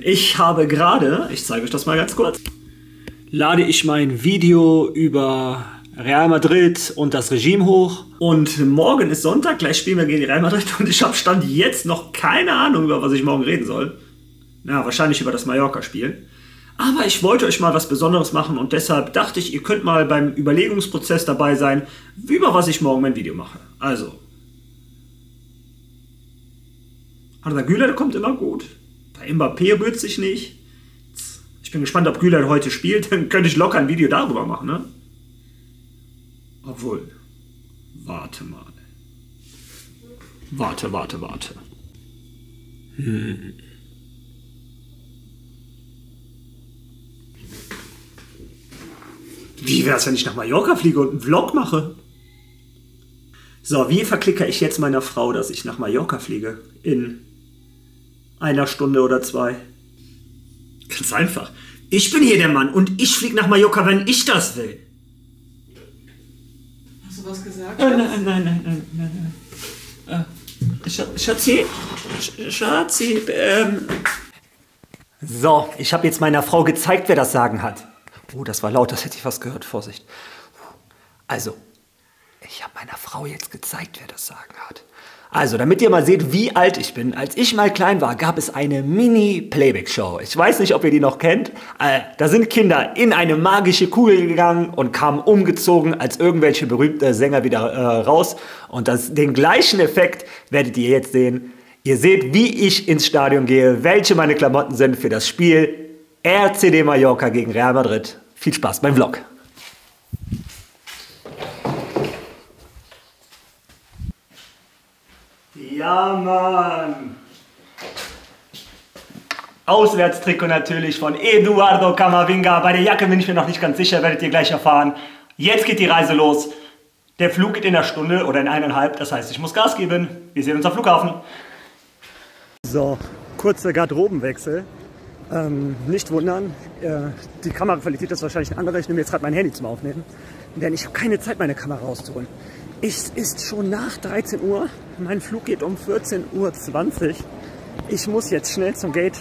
Ich habe gerade, ich zeige euch das mal ganz kurz, lade ich mein Video über Real Madrid und das Regime hoch. Und morgen ist Sonntag, gleich spielen wir gegen Real Madrid und ich habe Stand jetzt noch keine Ahnung, über was ich morgen reden soll. Ja, wahrscheinlich über das Mallorca-Spiel. Aber ich wollte euch mal was Besonderes machen und deshalb dachte ich, ihr könnt mal beim Überlegungsprozess dabei sein, über was ich morgen mein Video mache. Also, Arda Güler kommt immer gut, bei Mbappé rührt sich nicht. Ich bin gespannt, ob Güler heute spielt, dann könnte ich locker ein Video darüber machen, ne? Obwohl, warte mal. Warte. Wie wäre es, wenn ich nach Mallorca fliege und einen Vlog mache? So, wie verklicke ich jetzt meiner Frau, dass ich nach Mallorca fliege? In einer Stunde oder zwei? Ganz einfach. Ich bin hier der Mann und ich fliege nach Mallorca, wenn ich das will. Hast du was gesagt? Oh, nein. Schatzi. So, ich habe jetzt meiner Frau gezeigt, wer das Sagen hat. Oh, das war laut, das hätte ich fast gehört. Vorsicht. Also, ich habe meiner Frau jetzt gezeigt, wer das Sagen hat. Also, damit ihr mal seht, wie alt ich bin. Als ich mal klein war, gab es eine Mini-Playback-Show. Ich weiß nicht, ob ihr die noch kennt. Da sind Kinder in eine magische Kugel gegangen und kamen umgezogen als irgendwelche berühmte Sänger wieder raus. Und den gleichen Effekt werdet ihr jetzt sehen. Ihr seht, wie ich ins Stadion gehe, welche meine Klamotten sind für das Spiel RCD Mallorca gegen Real Madrid. Viel Spaß beim Vlog. Ja, Mann. Auswärtstrikot natürlich von Eduardo Camavinga. Bei der Jacke bin ich mir noch nicht ganz sicher, werdet ihr gleich erfahren. Jetzt geht die Reise los. Der Flug geht in einer Stunde oder in eineinhalb. Das heißt, ich muss Gas geben. Wir sehen uns am Flughafen. So, kurzer Garderobenwechsel. Nicht wundern, die Kameraqualität ist wahrscheinlich eine andere. Ich nehme jetzt gerade mein Handy zum Aufnehmen, denn ich habe keine Zeit, meine Kamera rauszuholen. Es ist schon nach 13 Uhr, mein Flug geht um 14:20 Uhr. Ich muss jetzt schnell zum Gate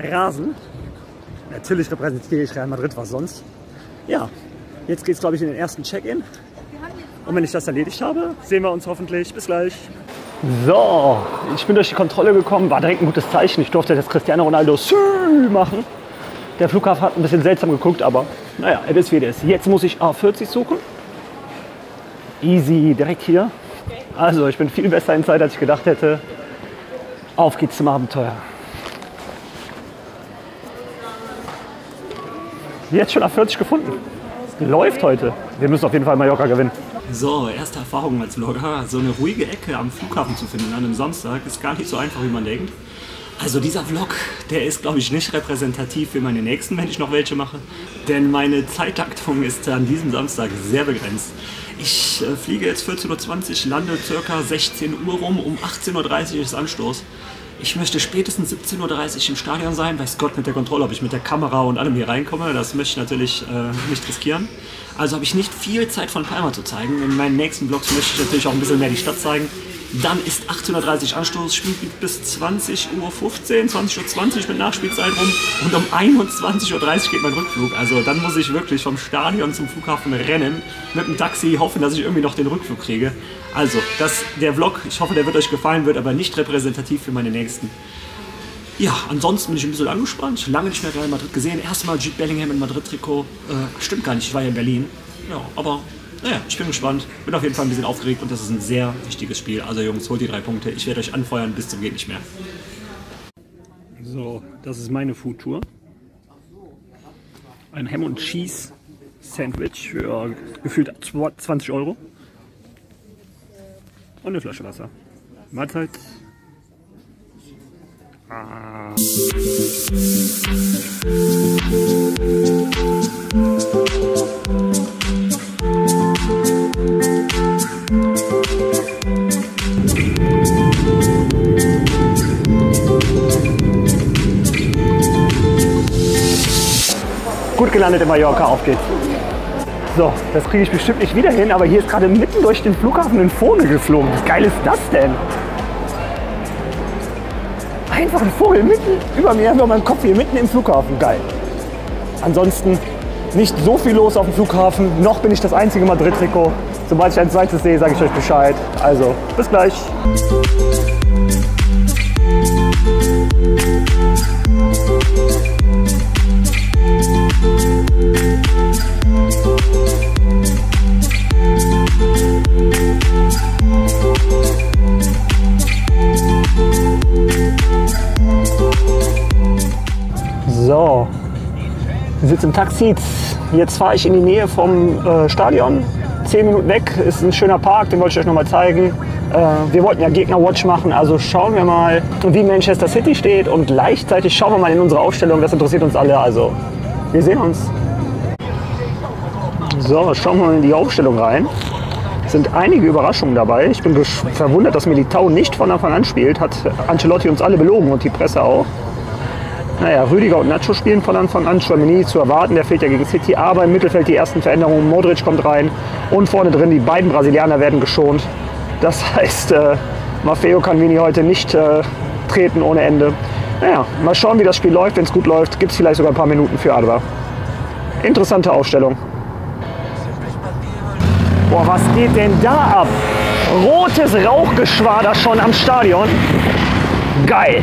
rasen. Natürlich repräsentiere ich Real Madrid, was sonst. Ja, jetzt geht es, glaube ich, in den ersten Check-in. Und wenn ich das erledigt habe, sehen wir uns hoffentlich. Bis gleich. So, ich bin durch die Kontrolle gekommen, war direkt ein gutes Zeichen. Ich durfte das Cristiano Ronaldo machen. Der Flughafen hat ein bisschen seltsam geguckt, aber naja, es ist wie es ist. Jetzt muss ich A40 suchen. Easy, direkt hier. Also, ich bin viel besser in Zeit, als ich gedacht hätte. Auf geht's zum Abenteuer. Jetzt schon A40 gefunden. Läuft heute. Wir müssen auf jeden Fall Mallorca gewinnen. So, erste Erfahrung als Vlogger, so eine ruhige Ecke am Flughafen zu finden an einem Samstag ist gar nicht so einfach, wie man denkt. Also dieser Vlog, der ist, glaube ich, nicht repräsentativ für meine nächsten, wenn ich noch welche mache, denn meine Zeittaktung ist an diesem Samstag sehr begrenzt. Ich fliege jetzt 14:20 Uhr, lande ca. 16 Uhr rum, um 18:30 Uhr ist Anstoß. Ich möchte spätestens 17:30 Uhr im Stadion sein, weiß Gott mit der Kontrolle, ob ich mit der Kamera und allem hier reinkomme, das möchte ich natürlich nicht riskieren. Also habe ich nicht viel Zeit von Palma zu zeigen, in meinen nächsten Vlogs möchte ich natürlich auch ein bisschen mehr die Stadt zeigen. Dann ist 18:30 Uhr Anstoß, spielt bis 20:15 Uhr, 20:20 Uhr mit Nachspielzeit rum und um 21:30 Uhr geht mein Rückflug. Also dann muss ich wirklich vom Stadion zum Flughafen rennen, mit dem Taxi hoffen, dass ich irgendwie noch den Rückflug kriege. Also, der Vlog, ich hoffe, der wird euch gefallen, wird aber nicht repräsentativ für meine nächsten. Ja, ansonsten bin ich ein bisschen angespannt, lange nicht mehr Real Madrid gesehen. Erstmal Jude Bellingham in Madrid-Trikot, stimmt gar nicht, ich war ja in Berlin, ja, aber... Naja, ich bin gespannt, bin auf jeden Fall ein bisschen aufgeregt und das ist ein sehr wichtiges Spiel. Also Jungs, holt die 3 Punkte, ich werde euch anfeuern bis zum geht nicht mehr. So, das ist meine Foodtour. Ein Ham und Cheese Sandwich für gefühlt 20 Euro. Und eine Flasche Wasser. Mahlzeit. Gut gelandet in Mallorca, auf geht's. So, das kriege ich bestimmt nicht wieder hin, aber hier ist gerade mitten durch den Flughafen ein Vogel geflogen. Wie geil ist das denn? einfach ein Vogel mitten über mir, über meinem Kopf hier, mitten im Flughafen. Geil. Ansonsten nicht so viel los auf dem Flughafen. Noch bin ich das einzige Madrid-Trikot. Sobald ich ein zweites sehe, sage ich euch Bescheid. Also, bis gleich. So, ich sitze im Taxi. Jetzt fahre ich in die Nähe vom Stadion. 10 Minuten weg, ist ein schöner Park, den wollte ich euch noch mal zeigen. Wir wollten ja Gegner-Watch machen, also schauen wir mal, wie Manchester City steht. Und gleichzeitig schauen wir mal in unsere Aufstellung, das interessiert uns alle. Also, wir sehen uns. So, schauen wir mal in die Aufstellung rein. Es sind einige Überraschungen dabei. Ich bin verwundert, dass Militao nicht von Anfang an spielt. Hat Ancelotti uns alle belogen und die Presse auch. Naja, Rüdiger und Nacho spielen von Anfang an, Tchouaméni zu erwarten, der fehlt ja gegen City, aber im Mittelfeld die ersten Veränderungen, Modric kommt rein und vorne drin die beiden Brasilianer werden geschont. Das heißt, Maffeo kann Vini heute nicht treten ohne Ende. Naja, mal schauen, wie das Spiel läuft. Wenn es gut läuft, gibt es vielleicht sogar ein paar Minuten für Alba. Interessante Aufstellung. Boah, was geht denn da ab? Rotes Rauchgeschwader schon am Stadion. Geil.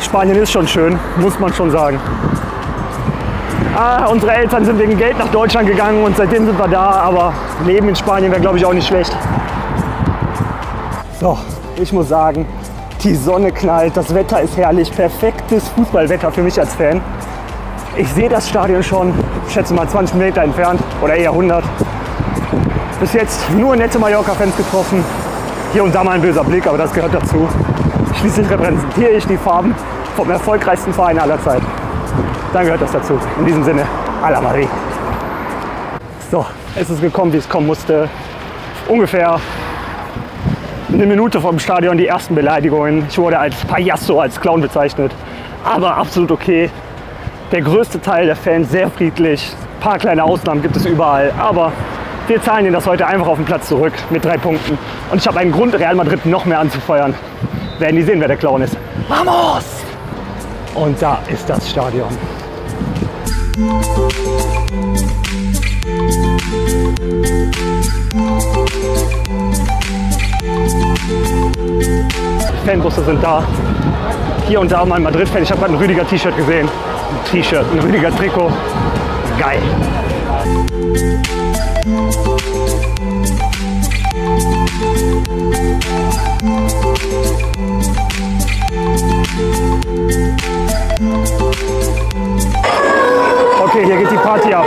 Spanien ist schon schön, muss man schon sagen. Ah, unsere Eltern sind wegen Geld nach Deutschland gegangen und seitdem sind wir da, aber Leben in Spanien wäre, glaube ich, auch nicht schlecht. So, ich muss sagen, die Sonne knallt, das Wetter ist herrlich, perfektes Fußballwetter für mich als Fan. Ich sehe das Stadion schon, ich schätze mal 20 Meter entfernt oder eher 100. Bis jetzt nur nette Mallorca-Fans getroffen. Hier und da mal ein böser Blick, aber das gehört dazu. Schließlich repräsentiere ich die Farben vom erfolgreichsten Verein aller Zeit. Dann gehört das dazu. In diesem Sinne, à la Marie. So, es ist gekommen, wie es kommen musste. Ungefähr eine Minute vom Stadion die ersten Beleidigungen. Ich wurde als Payaso, als Clown bezeichnet. Aber absolut okay. Der größte Teil der Fans sehr friedlich. Ein paar kleine Ausnahmen gibt es überall. Aber wir zahlen ihnen das heute einfach auf den Platz zurück mit 3 Punkten. Und ich habe einen Grund, Real Madrid noch mehr anzufeuern. Werden die sehen, wer der Clown ist. Vamos! Und da ist das Stadion. Fanbusse sind da. Hier und da mal ein Madrid-Fan. Ich habe gerade ein Rüdiger-T-Shirt gesehen. Ein T-Shirt, ein Rüdiger-Trikot. Geil. Okay, hier geht die Party ab.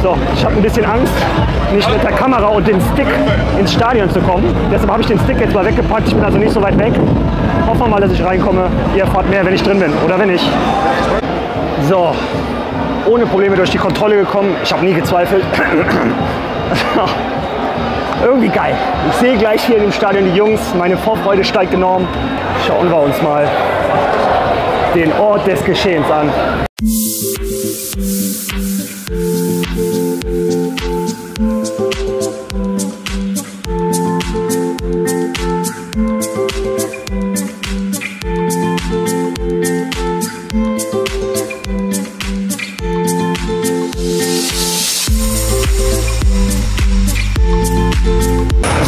So, ich habe ein bisschen Angst, nicht mit der Kamera und dem Stick ins Stadion zu kommen. Deshalb habe ich den Stick jetzt mal weggepackt. Ich bin also nicht so weit weg. Hoffen wir mal, dass ich reinkomme. Ihr erfahrt mehr, wenn ich drin bin oder wenn nicht. So, ohne Probleme durch die Kontrolle gekommen. Ich habe nie gezweifelt. Irgendwie geil. Ich sehe gleich hier im Stadion die Jungs. Meine Vorfreude steigt enorm. Schauen wir uns mal den Ort des Geschehens an.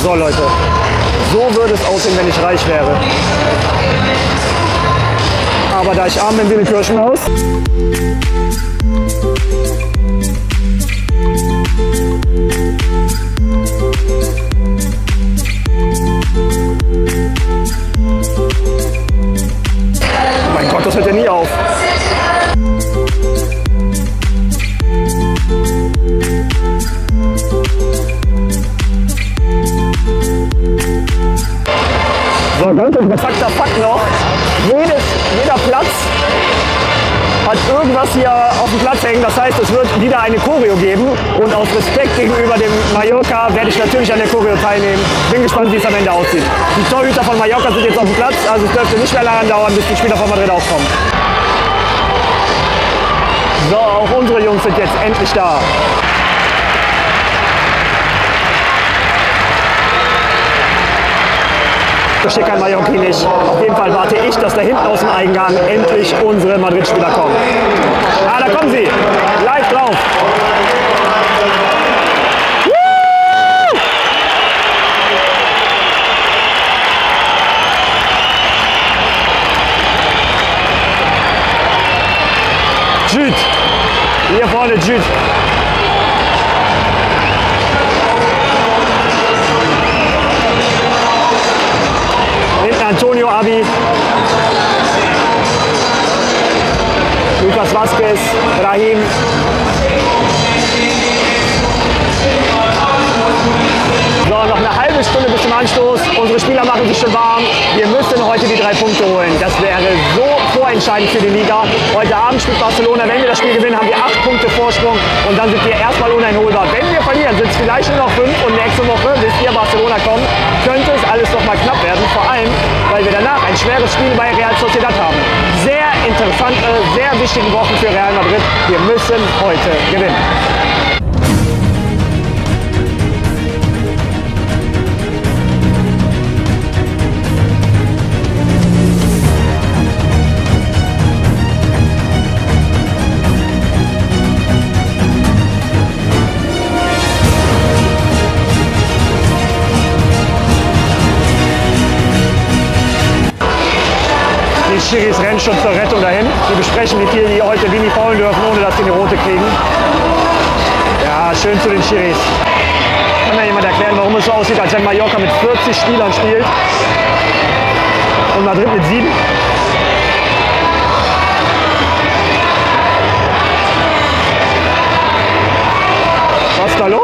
So Leute, so würde es aussehen, wenn ich reich wäre. Aber da ich arm bin, bin ich Kirschenhaus. Mein Gott, das hört ja nie auf. So, ganz kompakter Fakt noch. Jeder Platz hat irgendwas hier auf dem Platz hängen. Das heißt, es wird wieder eine Choreo geben. Und aus Respekt gegenüber dem Mallorca werde ich natürlich an der Choreo teilnehmen. Bin gespannt, wie es am Ende aussieht. Die Torhüter von Mallorca sind jetzt auf dem Platz. Also es dürfte nicht mehr lange dauern, bis die Spieler von Madrid auch kommen. So, auch unsere Jungs sind jetzt endlich da. Schicker Mallorquinisch. Auf jeden Fall warte ich, dass da hinten aus dem Eingang endlich unsere Madrid-Spieler kommen. Ah, da kommen sie. Live drauf. Jude. Hier vorne Jude. Antonio Abi, Lucas Vazquez, Brahim. So, noch eine halbe Stunde bis zum Anstoß. Unsere Spieler machen sich schon warm. Wir müssen heute die 3 Punkte holen. Das wäre so vorentscheidend für die Liga. Heute Abend spielt Barcelona. Wenn wir das Spiel gewinnen, haben wir 8 Punkte Vorsprung. Und dann sind wir erstmal uneinholbar. Wenn wir verlieren, sind es vielleicht nur noch 5. Und nächste Woche, bis wir Barcelona kommen, könnte es alles noch mal knapp werden. Vor allem, weil wir danach ein schweres Spiel bei Real Sociedad haben. Sehr interessante, sehr wichtige Wochen für Real Madrid. Wir müssen heute gewinnen. Die Schiris rennen schon zur Rettung dahin. Die besprechen, wie viele die heute Vini faulen dürfen, ohne dass sie eine rote kriegen. Ja, schön zu den Schiris. Kann mir jemand erklären, warum es so aussieht, als wenn Mallorca mit 40 Spielern spielt und Madrid mit 7? Was ist da los?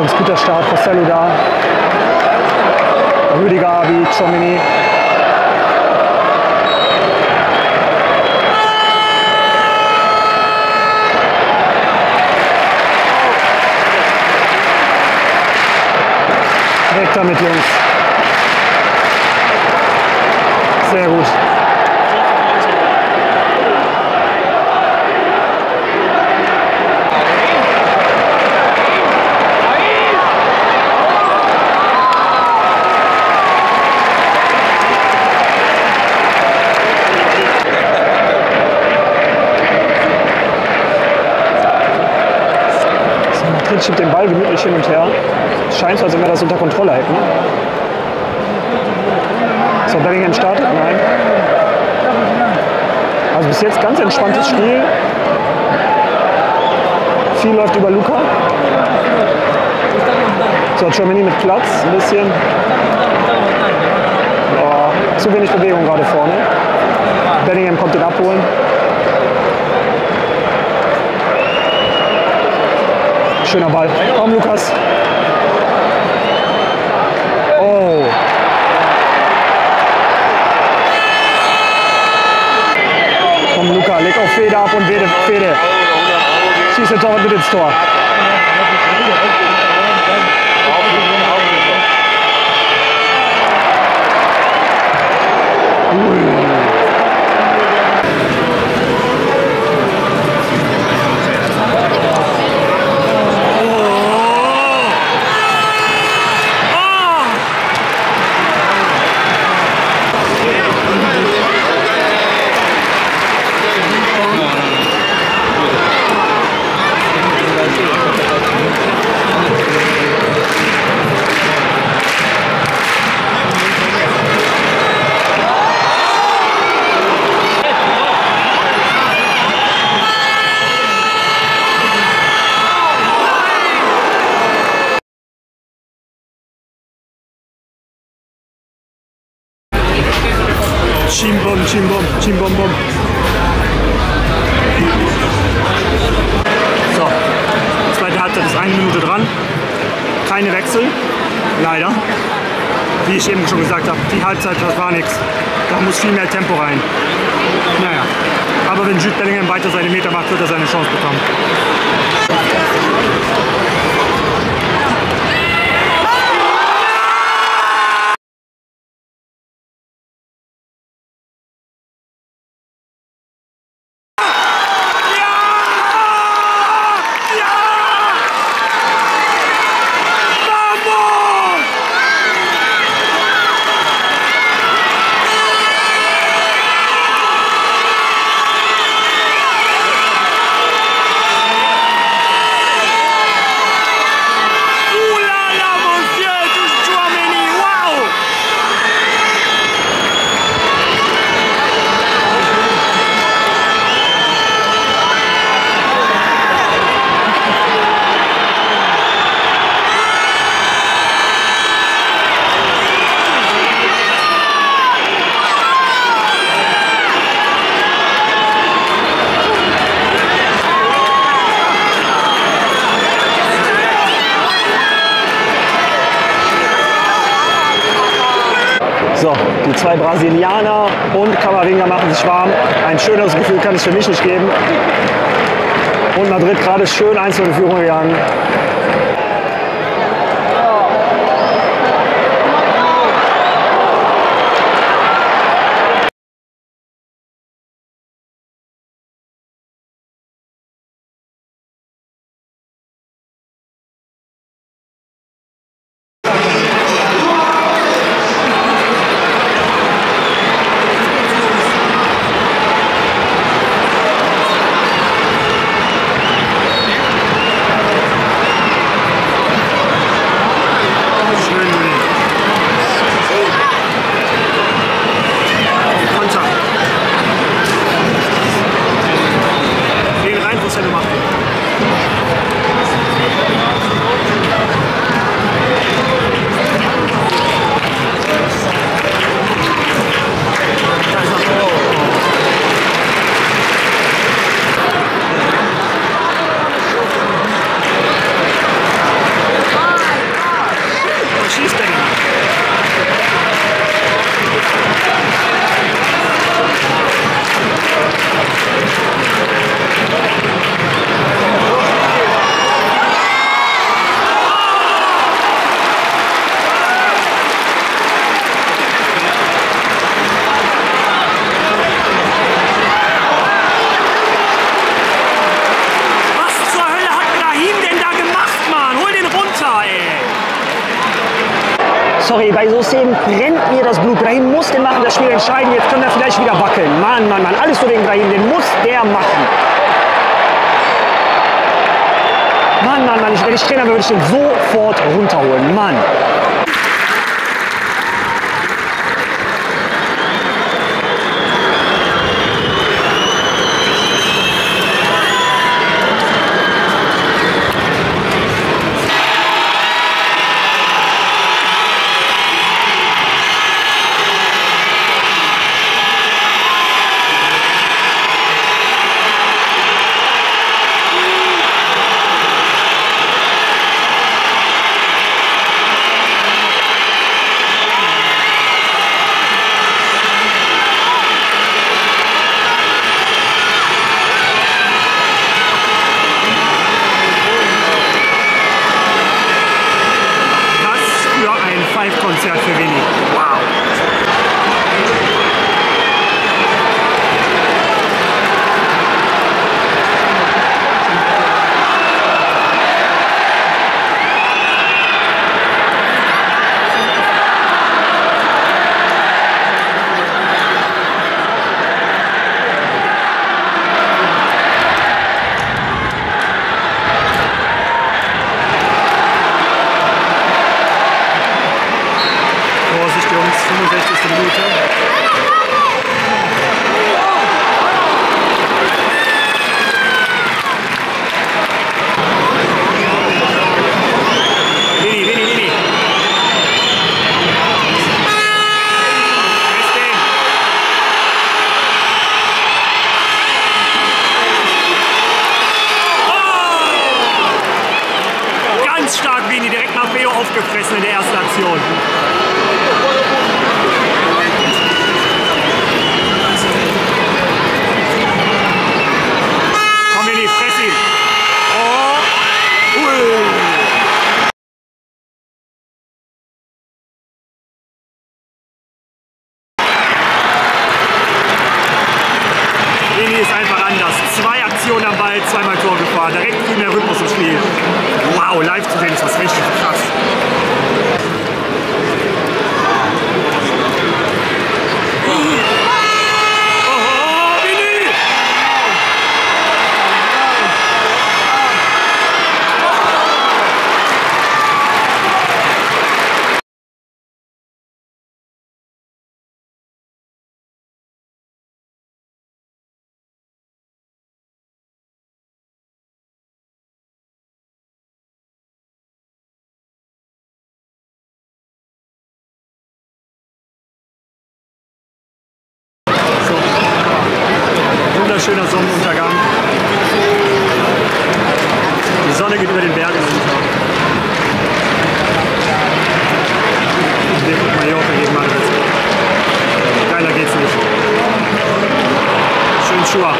uns guter Start, Costello da, Rüdiger wie Tchouaméni. Direkt damit, Jungs. Sehr gut. Madrid schiebt den Ball gemütlich hin und her. Scheint, als wenn wir das unter Kontrolle hätten. So, Bellingham startet? Nein. Also bis jetzt ganz entspanntes Spiel. Viel läuft über Luka. So, Tchouaméni mit Platz, ein bisschen. Oh, zu wenig Bewegung gerade vorne. Bellingham kommt den abholen. Schöner Ball. Komm, Lukas. Oh. Komm, Luca, leg auf Fede ab und Fede. Schieß den Tor mit ins Tor. Chimbom. So, zweite Halbzeit ist 1 Minute dran. Keine Wechsel, leider. Wie ich eben schon gesagt habe, die Halbzeit, das war nichts. Da muss viel mehr Tempo rein. Naja, aber wenn Jude Bellingham weiter seine Meter macht, wird er seine Chance bekommen. So, die zwei Brasilianer und Camavinga machen sich warm. Ein schöneres Gefühl kann es für mich nicht geben. Und Madrid gerade schön 1-0 in Führung gegangen. sorry, bei so Szenen brennt mir das Blut. Brahim muss den machen, das Spiel entscheiden. Jetzt können wir vielleicht wieder wackeln. Mann, Mann, Mann, alles für den Brahim, den muss der machen. Mann, Mann, Mann, wenn ich Trainer wäre, würde ich den sofort runterholen. Mann. Schöner Sonnenuntergang. Die Sonne geht über den Bergen runter. Mallorca gegen Madrid. Geiler geht's nicht. Schön Schua.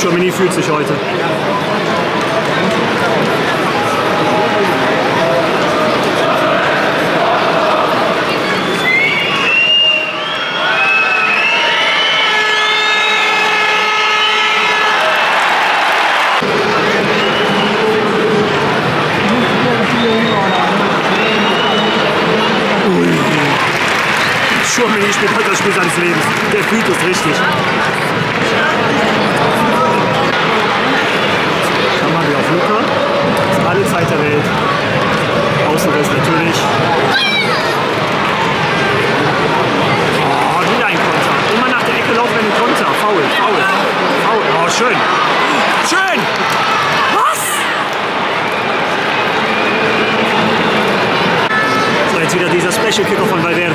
Tchouaméni fühlt sich heute. Tchouaméni spielt heute das Spiel seines Lebens. Der fühlt es richtig. Alle Zeit der Welt. Außenriss natürlich. Oh, wieder ein Konter. Immer nach der Ecke laufen ein Konter. Foul, Foul, Foul. Oh, schön. Schön! Was? So, jetzt wieder dieser Special Kicker von Valverde.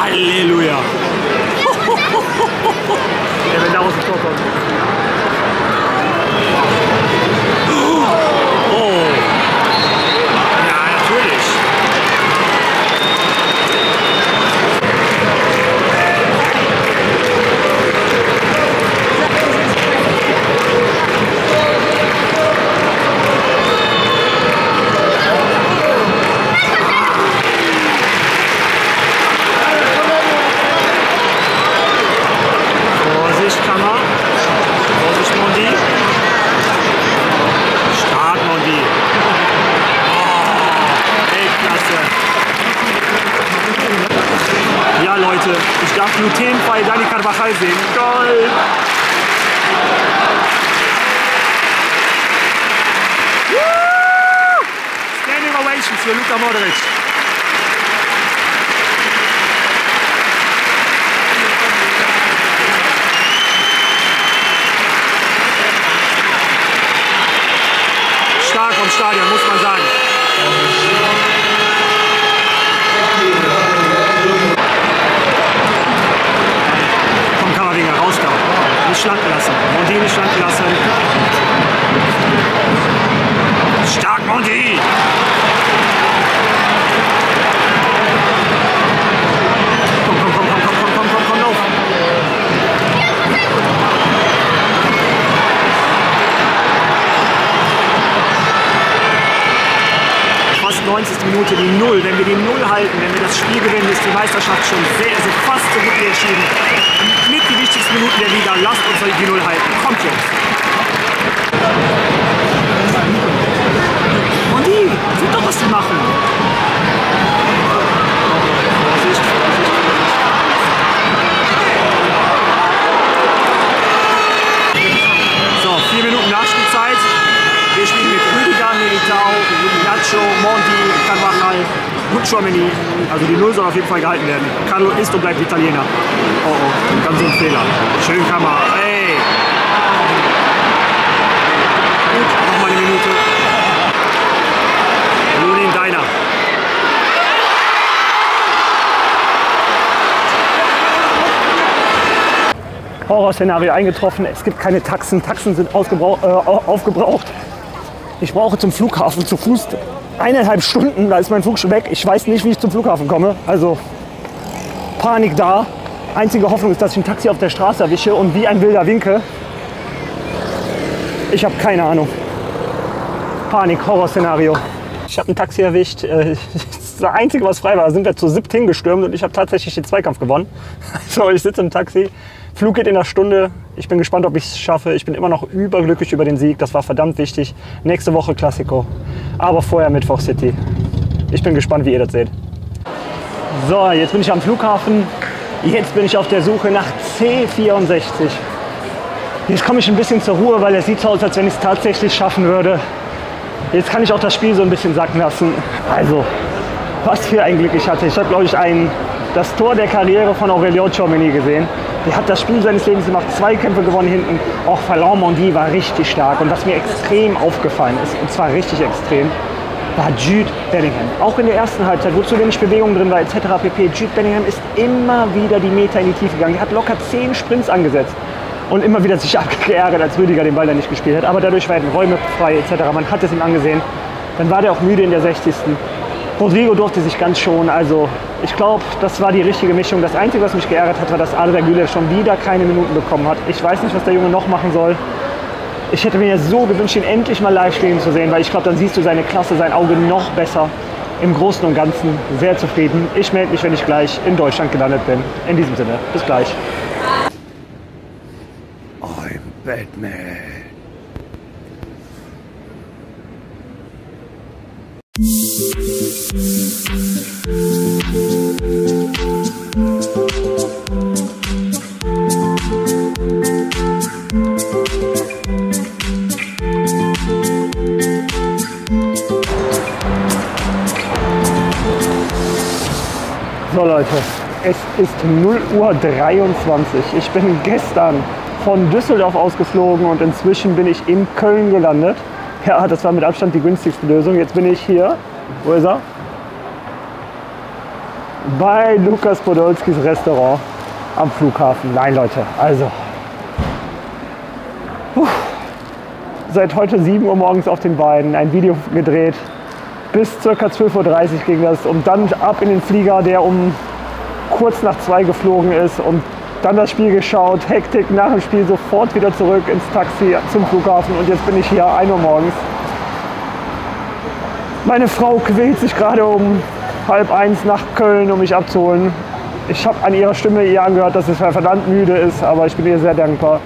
Halleluja. Der wird daraus ein Tor kommen. Minute. Ich darf glutenfrei Dani Carvajal sehen. Goal! Standing Ovations für Luka Modric. Stark vom Stadion, muss man sagen. Komm, Camavinga, raus da. Nicht schlank lassen. Mondi nicht schlank lassen. Stark, Mondi! Minute die Null. Wenn wir die Null halten, wenn wir das Spiel gewinnen, ist die Meisterschaft schon sehr, also fast so gut wie entschieden. Mit die wichtigsten Minuten der Liga. Lasst uns die Null halten. Kommt jetzt. Moni, wird doch was zu machen. So, 4 Minuten Nachspielzeit. Wir spielen mit Rüdiger, Militao, Nacho, Monti, Carvajal, Tchouaméni. Also die Null soll auf jeden Fall gehalten werden. Carlo ist und bleibt Italiener. Oh oh, ganz so ein Fehler. Schön Kammer. Ey! Gut, nochmal eine Minute. Lunin Deiner. Horrorszenario eingetroffen. Es gibt keine Taxen. Taxen sind aufgebraucht. Ich brauche zum Flughafen zu Fuß 1,5 Stunden, da ist mein Flug schon weg. Ich weiß nicht, wie ich zum Flughafen komme. Also Panik da. Einzige Hoffnung ist, dass ich ein Taxi auf der Straße erwische und wie ein wilder winke. Ich habe keine Ahnung. Panik, Horrorszenario. Ich habe ein Taxi erwischt. Das Einzige, was frei war, da sind wir zu 7 hingestürmt und ich habe tatsächlich den Zweikampf gewonnen. Also ich sitze im Taxi. Flug geht in einer Stunde. Ich bin gespannt, ob ich es schaffe. Ich bin immer noch überglücklich über den Sieg. Das war verdammt wichtig. Nächste Woche Classico. Aber vorher Mittwoch City. Ich bin gespannt, wie ihr das seht. So, jetzt bin ich am Flughafen. Jetzt bin ich auf der Suche nach C64. Jetzt komme ich ein bisschen zur Ruhe, weil es sieht so aus, als wenn ich es tatsächlich schaffen würde. Jetzt kann ich auch das Spiel so ein bisschen sacken lassen. Also, was für ein Glück ich hatte. Ich habe, glaube ich, das Tor der Karriere von Aurélien Tchouaméni gesehen. Der hat das Spiel seines Lebens gemacht, 2 Kämpfe gewonnen hinten. Auch Verlain Mondi war richtig stark. Und was mir extrem aufgefallen ist, und zwar richtig extrem, war Jude Bellingham. Auch in der ersten Halbzeit, wo zu wenig Bewegung drin war, etc. pp. Jude Bellingham ist immer wieder die Meter in die Tiefe gegangen. Er hat locker 10 Sprints angesetzt und immer wieder sich abgeärgert, als Rüdiger den Ball da nicht gespielt hat. Aber dadurch werden Räume frei, etc. Man hat es ihm angesehen. Dann war der auch müde in der 60. Rodrigo durfte sich ganz schonen, also ich glaube, das war die richtige Mischung. Das Einzige, was mich geärgert hat, war, dass Arda Güler schon wieder keine Minuten bekommen hat. Ich weiß nicht, was der Junge noch machen soll. Ich hätte mir ja so gewünscht, ihn endlich mal live spielen zu sehen, weil ich glaube, dann siehst du seine Klasse, sein Auge noch besser. Im Großen und Ganzen sehr zufrieden. Ich melde mich, wenn ich gleich in Deutschland gelandet bin. In diesem Sinne, bis gleich. I'm Batman. So Leute, es ist 0:23 Uhr. Ich bin gestern von Düsseldorf ausgeflogen und inzwischen bin ich in Köln gelandet. Ja, das war mit Abstand die günstigste Lösung. Jetzt bin ich hier. Wo ist er? Bei Lukas Podolskis Restaurant am Flughafen. Nein, Leute, also. Puh. Seit heute 7 Uhr morgens auf den Beinen. Ein Video gedreht. Bis ca. 12:30 Uhr ging das. Und dann ab in den Flieger, der um kurz nach 2 geflogen ist. Und dann das Spiel geschaut. Hektik nach dem Spiel sofort wieder zurück ins Taxi zum Flughafen. Und jetzt bin ich hier 1 Uhr morgens. Meine Frau quält sich gerade um 12:30 nach Köln, um mich abzuholen. Ich habe an ihrer Stimme ihr angehört, dass es verdammt müde ist, aber ich bin ihr sehr dankbar.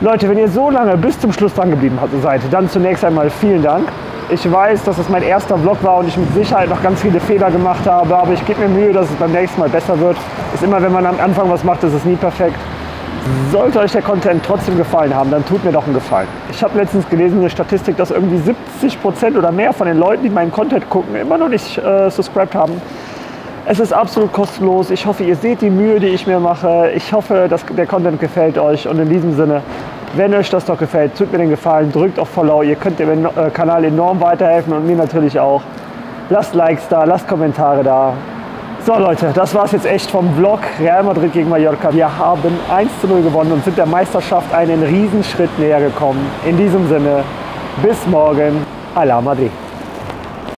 Leute, wenn ihr so lange bis zum Schluss dran geblieben seid, dann zunächst einmal vielen Dank. Ich weiß, dass es mein erster Vlog war und ich mit Sicherheit noch ganz viele Fehler gemacht habe, aber ich gebe mir Mühe, dass es beim nächsten Mal besser wird. Ist immer, wenn man am Anfang was macht, ist es nie perfekt. Sollte euch der Content trotzdem gefallen haben, dann tut mir doch einen Gefallen. Ich habe letztens gelesen, eine Statistik, dass irgendwie 70% oder mehr von den Leuten, die meinen Content gucken, immer noch nicht subscribed haben. Es ist absolut kostenlos. Ich hoffe, ihr seht die Mühe, die ich mir mache. Ich hoffe, dass der Content gefällt euch. Und in diesem Sinne, wenn euch das doch gefällt, tut mir den Gefallen, drückt auf Follow. Ihr könnt dem Kanal enorm weiterhelfen und mir natürlich auch. Lasst Likes da, lasst Kommentare da. So Leute, das war es jetzt echt vom Vlog Real Madrid gegen Mallorca. Wir haben 1:0 gewonnen und sind der Meisterschaft einen Riesenschritt näher gekommen. In diesem Sinne, bis morgen. Alla Madrid.